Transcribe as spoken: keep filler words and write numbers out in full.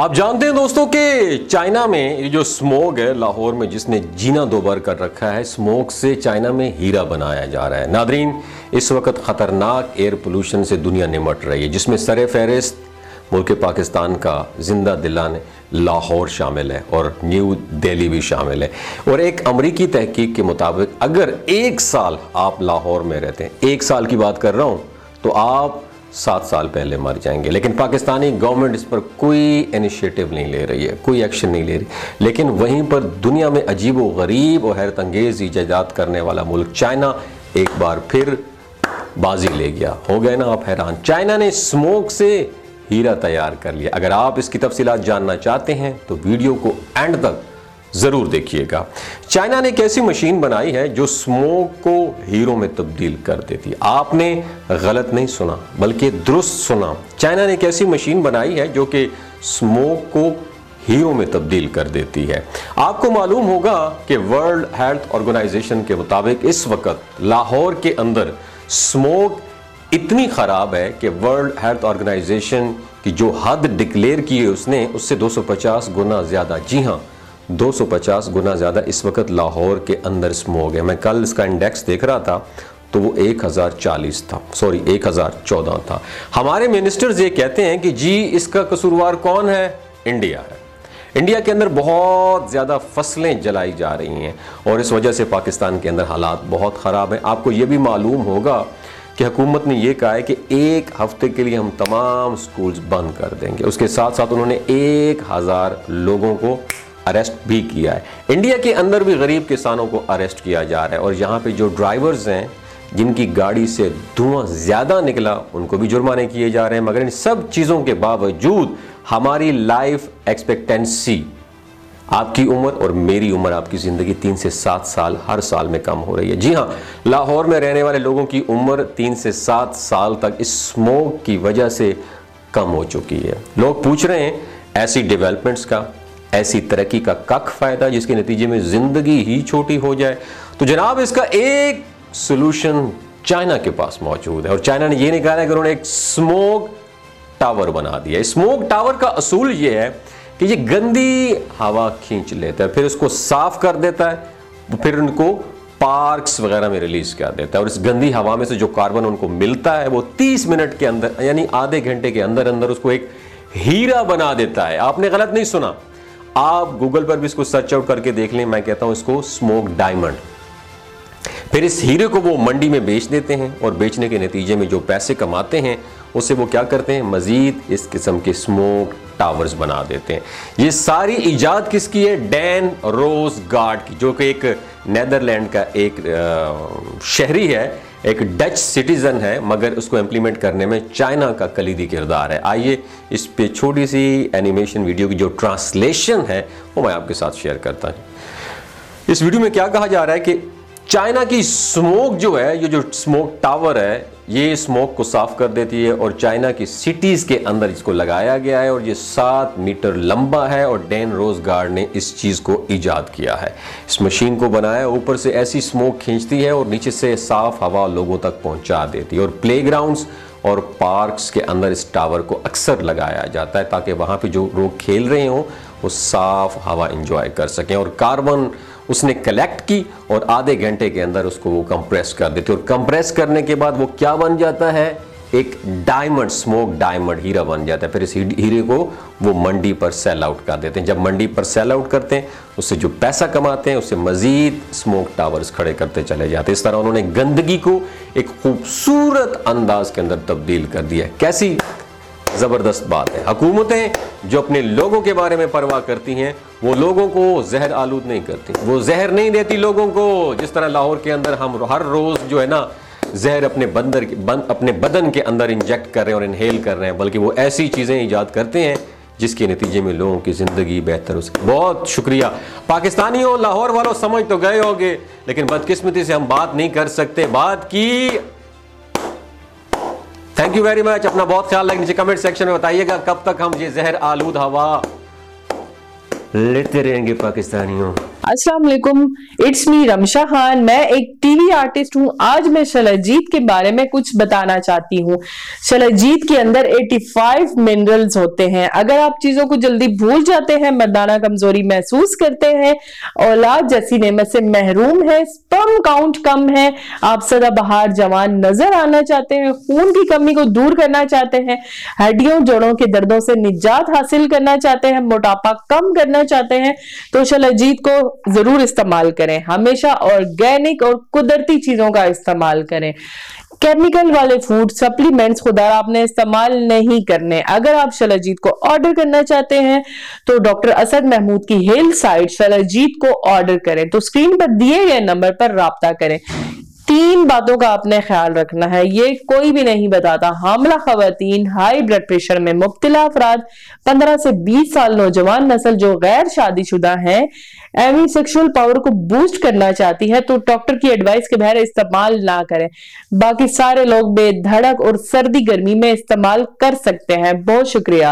आप जानते हैं दोस्तों कि चाइना में ये जो स्मोग है लाहौर में जिसने जीना दोबार कर रखा है, स्मोग से चाइना में हीरा बनाया जा रहा है। नादरीन, इस वक्त ख़तरनाक एयर पोल्यूशन से दुनिया निमट रही है जिसमें सरे फहरिस्त मुल्क पाकिस्तान का जिंदा दिलाने लाहौर शामिल है और न्यू दिल्ली भी शामिल है। और एक अमरीकी तहकीक के मुताबिक अगर एक साल आप लाहौर में रहते हैं, एक साल की बात कर रहा हूँ, तो आप सात साल पहले मर जाएंगे। लेकिन पाकिस्तानी गवर्नमेंट इस पर कोई इनिशिएटिव नहीं ले रही है, कोई एक्शन नहीं ले रही। लेकिन वहीं पर दुनिया में अजीब व गरीब और हैरत अंगेज़ ईजादात करने वाला मुल्क चाइना एक बार फिर बाजी ले गया। हो गए ना आप हैरान। चाइना ने स्मोक से हीरा तैयार कर लिया। अगर आप इसकी तफसीलात जानना चाहते हैं तो वीडियो को एंड तक ज़रूर देखिएगा। चाइना ने एक ऐसी मशीन बनाई है जो स्मोक को हीरो में तब्दील कर देती है। आपने गलत नहीं सुना, बल्कि दुरुस्त सुना। चाइना ने एक ऐसी मशीन बनाई है जो कि स्मोक को हीरो में तब्दील कर देती है। आपको मालूम होगा कि वर्ल्ड हेल्थ ऑर्गेनाइजेशन के मुताबिक इस वक्त लाहौर के अंदर स्मोक इतनी ख़राब है कि वर्ल्ड हेल्थ ऑर्गेनाइजेशन की जो हद डिक्लेयर की है उसने उससे दो सौ पचास गुना ज़्यादा, जी हाँ दो सौ पचास गुना ज़्यादा इस वक्त लाहौर के अंदर स्मोग है। मैं कल इसका इंडेक्स देख रहा था तो वो एक हज़ार चालीस था, सॉरी एक हज़ार चौदह था। हमारे मिनिस्टर्स ये कहते हैं कि जी इसका कसूरवार कौन है, इंडिया है। इंडिया के अंदर बहुत ज़्यादा फसलें जलाई जा रही हैं और इस वजह से पाकिस्तान के अंदर हालात बहुत ख़राब हैं। आपको ये भी मालूम होगा कि हुकूमत ने यह कहा है कि एक हफ्ते के लिए हम तमाम स्कूल्स बंद कर देंगे। उसके साथ साथ उन्होंने एक हज़ार लोगों को अरेस्ट भी किया है। इंडिया के अंदर भी गरीब किसानों को अरेस्ट किया जा रहा है और यहाँ पे जो ड्राइवर्स हैं जिनकी गाड़ी से धुआं ज़्यादा निकला उनको भी जुर्माने किए जा रहे हैं। मगर इन सब चीज़ों के बावजूद हमारी लाइफ एक्सपेक्टेंसी, आपकी उम्र और मेरी उम्र, आपकी ज़िंदगी तीन से सात साल हर साल में कम हो रही है। जी हाँ, लाहौर में रहने वाले लोगों की उम्र तीन से सात साल तक इस स्मोक की वजह से कम हो चुकी है। लोग पूछ रहे हैं ऐसी डेवलपमेंट्स का, ऐसी तरक्की का कख फ़ायदा जिसके नतीजे में ज़िंदगी ही छोटी हो जाए। तो जनाब, इसका एक सलूशन चाइना के पास मौजूद है और चाइना ने यह निकाला कि उन्होंने एक स्मोक टावर बना दिया। स्मोक टावर का असूल यह है कि ये गंदी हवा खींच लेता है, फिर उसको साफ कर देता है, फिर उनको पार्क्स वगैरह में रिलीज कर देता है और इस गंदी हवा में से जो कार्बन उनको मिलता है वो तीस मिनट के अंदर, यानी आधे घंटे के अंदर अंदर उसको एक हीरा बना देता है। आपने गलत नहीं सुना। आप गूगल पर भी इसको सर्च आउट करके देख लें। मैं कहता हूं इसको स्मोक डायमंड। फिर इस हीरे को वो मंडी में बेच देते हैं और बेचने के नतीजे में जो पैसे कमाते हैं उससे वो क्या करते हैं, मजीद इस किस्म के स्मोक टावर्स बना देते हैं। ये सारी ईजाद किसकी है, डैन रोजगार्ड की, जो कि एक नीदरलैंड का एक शहरी है, एक डच सिटीज़न है, मगर उसको इम्प्लीमेंट करने में चाइना का कलीदी किरदार है। आइए इस पे छोटी सी एनिमेशन वीडियो की जो ट्रांसलेशन है वो मैं आपके साथ शेयर करता हूँ। इस वीडियो में क्या कहा जा रहा है कि चाइना की स्मोक जो है, ये जो स्मोक टावर है, ये स्मोक को साफ कर देती है और चाइना की सिटीज़ के अंदर इसको लगाया गया है और ये सात मीटर लंबा है और डैन रोजगार्ड ने इस चीज़ को ईजाद किया है। इस मशीन को बनाया, ऊपर से ऐसी स्मोक खींचती है और नीचे से साफ हवा लोगों तक पहुंचा देती है और प्लेग्राउंड्स और पार्क्स के अंदर इस टावर को अक्सर लगाया जाता है ताकि वहाँ पर जो लोग खेल रहे हों वो साफ़ हवा इंजॉय कर सकें। और कार्बन उसने कलेक्ट की और आधे घंटे के अंदर उसको वो कंप्रेस कर देती है और कंप्रेस करने के बाद वो क्या बन जाता है, एक डायमंड, स्मोक डायमंड हीरा बन जाता है। फिर इस हीरे को वो मंडी पर सेल आउट कर देते हैं। जब मंडी पर सेल आउट करते हैं उससे जो पैसा कमाते हैं उससे मज़ीद स्मोक टावर्स खड़े करते चले जाते हैं। इस तरह उन्होंने गंदगी को एक खूबसूरत अंदाज के अंदर तब्दील कर दिया। कैसी ज़बरदस्त बात है। हुकूमतें जो अपने लोगों के बारे में परवाह करती हैं वो लोगों को जहर आलूद नहीं करती, वो जहर नहीं देती लोगों को। जिस तरह लाहौर के अंदर हम हर रोज़ जो है ना जहर अपने बंदर बन, अपने बदन के अंदर इंजेक्ट कर रहे हैं और इनहेल कर रहे हैं, बल्कि वो ऐसी चीज़ें ईजाद करते हैं जिसके नतीजे में लोगों की ज़िंदगी बेहतर हो सके। बहुत शुक्रिया पाकिस्तानियों, लाहौर वालों, समझ तो गए होंगे, लेकिन बदकिस्मती से हम बात नहीं कर सकते। बात की, थैंक यू वेरी मच। अपना बहुत ख्याल रखिए। नीचे कमेंट सेक्शन में बताइएगा कब तक हम ये जहर आलूद हवा लेते रहेंगे पाकिस्तानियों। अस्सलाम वालेकुम, इट्स मी रमशा खान। मैं एक टीवी आर्टिस्ट हूँ। आज मैं शलजीत के बारे में कुछ बताना चाहती हूँ। शलजीत के अंदर पचासी मिनरल्स होते हैं। अगर आप चीजों को जल्दी भूल जाते हैं, मर्दाना कमजोरी महसूस करते हैं, औलाद जैसी नेमत से महरूम है, स्पर्म काउंट कम है, आप सदाबहार जवान नजर आना चाहते हैं, खून की कमी को दूर करना चाहते हैं, हड्डियों जोड़ों के दर्दों से निजात हासिल करना चाहते हैं, मोटापा कम करना चाहते हैं, तो शलजीत को जरूर इस्तेमाल करें। हमेशा ऑर्गेनिक और कुदरती चीजों का इस्तेमाल करें। केमिकल वाले फूड सप्लीमेंट्स खुदा आपने इस्तेमाल नहीं करने। अगर आप शलजीत को ऑर्डर करना चाहते हैं तो डॉक्टर असद महमूद की हेल्थ साइट शलजीत को ऑर्डर करें, तो स्क्रीन पर दिए गए नंबर पर राब्ता करें। तीन बातों का आपने ख्याल रखना है, ये कोई भी नहीं बताता। हामला खवातीन, हाई ब्लड प्रेशर में मुब्तला अफराद, पंद्रह से बीस साल नौजवान नस्ल जो गैर शादीशुदा है, एमी सेक्सुअल पावर को बूस्ट करना चाहती है तो डॉक्टर की एडवाइस के बगैर इस्तेमाल ना करें। बाकी सारे लोग बेधड़क और सर्दी गर्मी में इस्तेमाल कर सकते हैं। बहुत शुक्रिया।